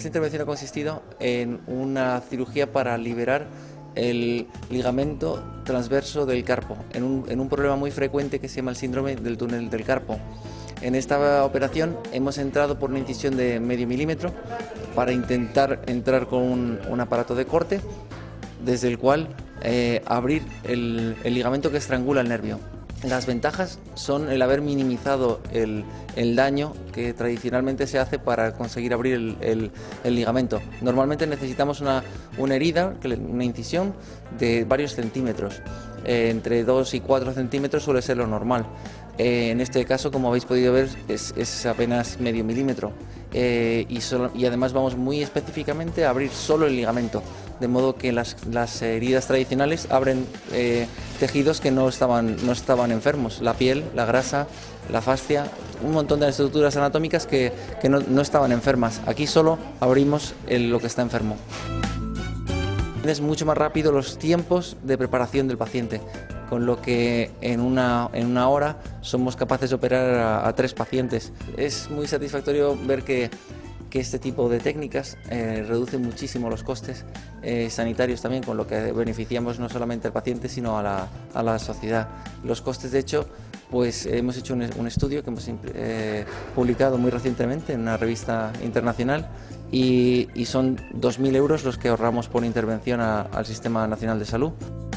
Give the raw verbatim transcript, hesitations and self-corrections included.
Esta intervención ha consistido en una cirugía para liberar el ligamento transverso del carpo, en un, en un problema muy frecuente que se llama el síndrome del túnel del carpo. En esta operación hemos entrado por una incisión de medio milímetro para intentar entrar con un, un aparato de corte desde el cual eh, abrir el, el ligamento que estrangula el nervio. Las ventajas son el haber minimizado el, el daño que tradicionalmente se hace para conseguir abrir el, el, el ligamento. Normalmente necesitamos una, una herida, una incisión de varios centímetros. Eh, entre dos y cuatro centímetros suele ser lo normal. Eh, en este caso, como habéis podido ver, es, es apenas medio milímetro. Eh, y, solo, y además vamos muy específicamente a abrir solo el ligamento, de modo que las, las heridas tradicionales abren eh, tejidos que no estaban, no estaban enfermos, la piel, la grasa, la fascia, un montón de estructuras anatómicas que, que no, no estaban enfermas. Aquí solo abrimos el, lo que está enfermo. Es mucho más rápido los tiempos de preparación del paciente, con lo que en una, en una hora somos capaces de operar a, a tres pacientes. Es muy satisfactorio ver que, que este tipo de técnicas eh, reducen muchísimo los costes eh, sanitarios también, con lo que beneficiamos no solamente al paciente, sino a la, a la sociedad. Los costes, de hecho, pues hemos hecho un, un estudio que hemos eh, publicado muy recientemente en una revista internacional y, y son dos mil euros los que ahorramos por intervención a, al Sistema Nacional de Salud.